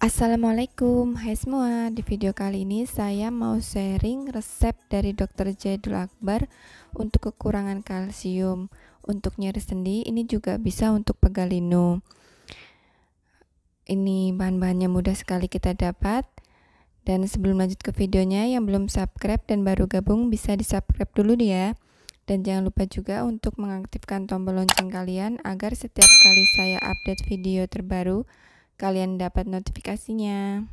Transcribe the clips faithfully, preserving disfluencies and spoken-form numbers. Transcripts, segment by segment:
Assalamualaikum, hai semua. Di video kali ini saya mau sharing resep dari dokter Zaidul Akbar untuk kekurangan kalsium. Untuk nyeri sendi, ini juga bisa untuk pegalinu. Ini bahan-bahannya mudah sekali kita dapat. Dan sebelum lanjut ke videonya, yang belum subscribe dan baru gabung bisa di subscribe dulu ya. Dan jangan lupa juga untuk mengaktifkan tombol lonceng kalian agar setiap kali saya update video terbaru kalian dapat notifikasinya.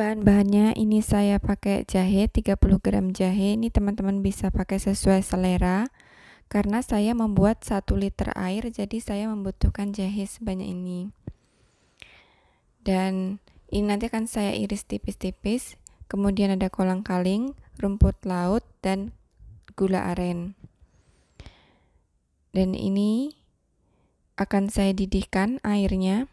Bahan-bahannya ini saya pakai jahe, tiga puluh gram jahe. Ini teman-teman bisa pakai sesuai selera. Karena saya membuat satu liter air, jadi saya membutuhkan jahe sebanyak ini. Dan ini nanti akan saya iris tipis-tipis. Kemudian ada kolang-kaling, rumput laut, dan gula aren. Dan ini akan saya didihkan airnya.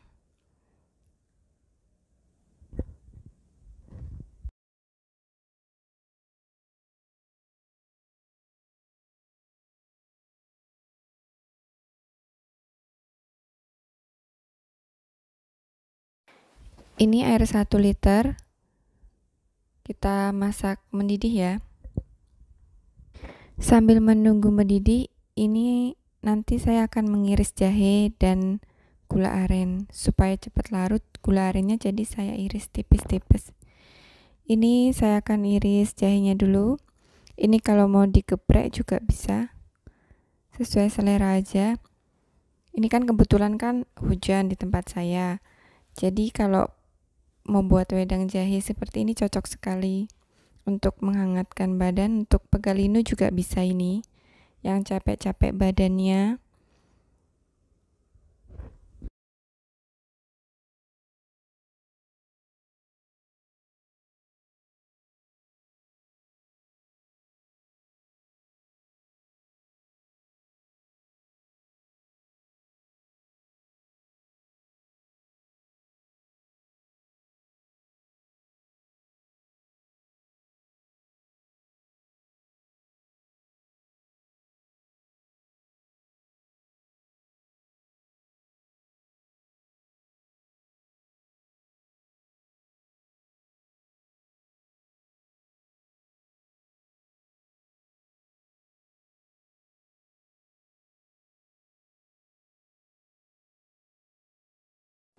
Ini air satu liter, kita masak mendidih ya. Sambil menunggu mendidih, ini nanti saya akan mengiris jahe dan gula aren. Supaya cepat larut gula arennya, jadi saya iris tipis-tipis. Ini saya akan iris jahenya dulu. Ini kalau mau digeprek juga bisa, sesuai selera aja. Ini kan kebetulan kan hujan di tempat saya, jadi kalau membuat wedang jahe seperti ini cocok sekali untuk menghangatkan badan. Untuk pegalinu juga bisa ini, yang capek-capek badannya.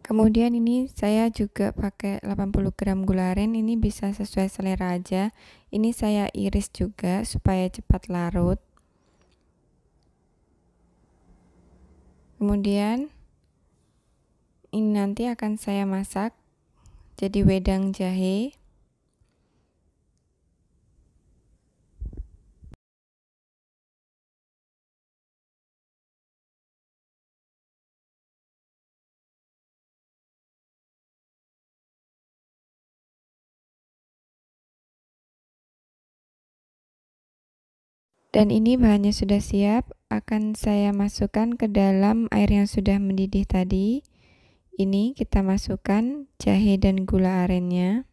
Kemudian ini saya juga pakai delapan puluh gram gula aren, ini bisa sesuai selera aja. Ini saya iris juga supaya cepat larut. Kemudian ini nanti akan saya masak jadi wedang jahe. Dan ini bahannya sudah siap, akan saya masukkan ke dalam air yang sudah mendidih tadi. Ini kita masukkan jahe dan gula arennya.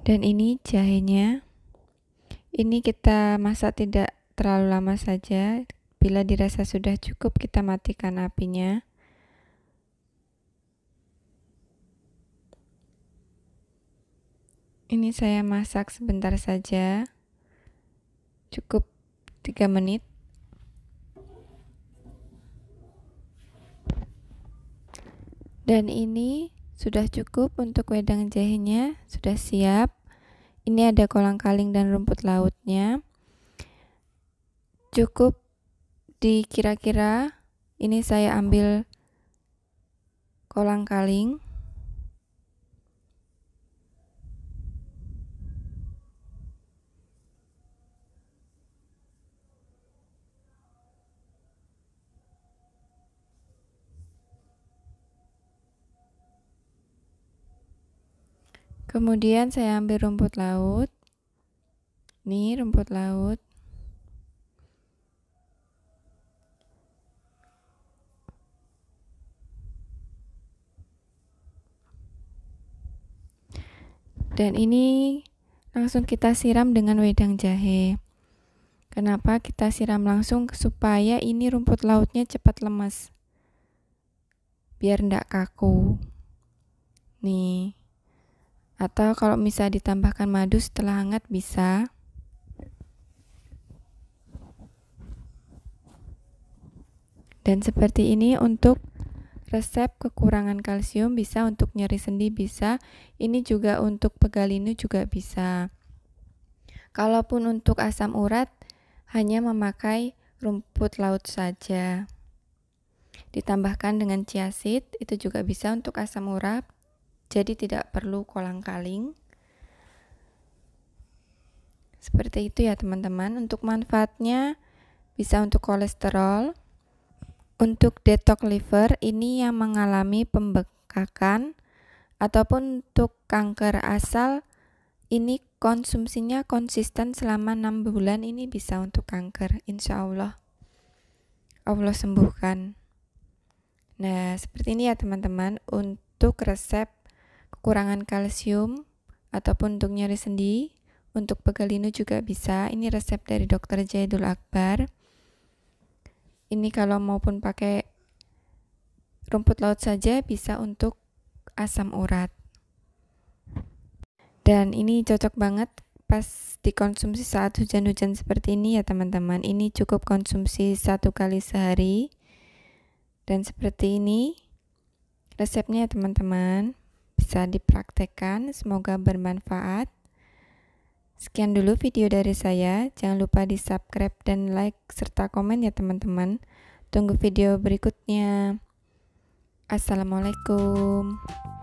Dan ini jahenya, ini kita masak tidak terlalu lama saja. Bila dirasa sudah cukup, kita matikan apinya. Ini saya masak sebentar saja, cukup tiga menit. Dan ini sudah cukup untuk wedang jahenya, sudah siap. Ini ada kolang-kaling dan rumput lautnya. Cukup dikira-kira, ini saya ambil kolang-kaling. Kemudian saya ambil rumput laut. Nih rumput laut. Dan ini langsung kita siram dengan wedang jahe. Kenapa kita siram langsung? Supaya ini rumput lautnya cepat lemas. Biar ndak kaku. Nih. Atau kalau bisa ditambahkan madu setelah hangat bisa. Dan seperti ini untuk resep kekurangan kalsium bisa, untuk nyeri sendi bisa, ini juga untuk pegalinu juga bisa. Kalaupun untuk asam urat hanya memakai rumput laut saja. Ditambahkan dengan chiaseed itu juga bisa untuk asam urat. Jadi tidak perlu kolang-kaling. Seperti itu ya teman-teman. Untuk manfaatnya bisa untuk kolesterol, untuk detox liver ini yang mengalami pembengkakan, ataupun untuk kanker asal ini konsumsinya konsisten selama enam bulan ini bisa untuk kanker. Insya Allah Allah sembuhkan. Nah seperti ini ya teman-teman untuk resep kekurangan kalsium ataupun untuk nyeri sendi, untuk pegalinu juga bisa. Ini resep dari dokter Zaidul Akbar. Ini kalau maupun pakai rumput laut saja bisa untuk asam urat. Dan ini cocok banget pas dikonsumsi saat hujan-hujan seperti ini ya teman-teman. Ini cukup konsumsi satu kali sehari. Dan seperti ini resepnya ya teman-teman. Bisa dipraktekkan, semoga bermanfaat. Sekian dulu video dari saya. Jangan lupa di subscribe dan like serta komen ya teman-teman. Tunggu video berikutnya. Assalamualaikum.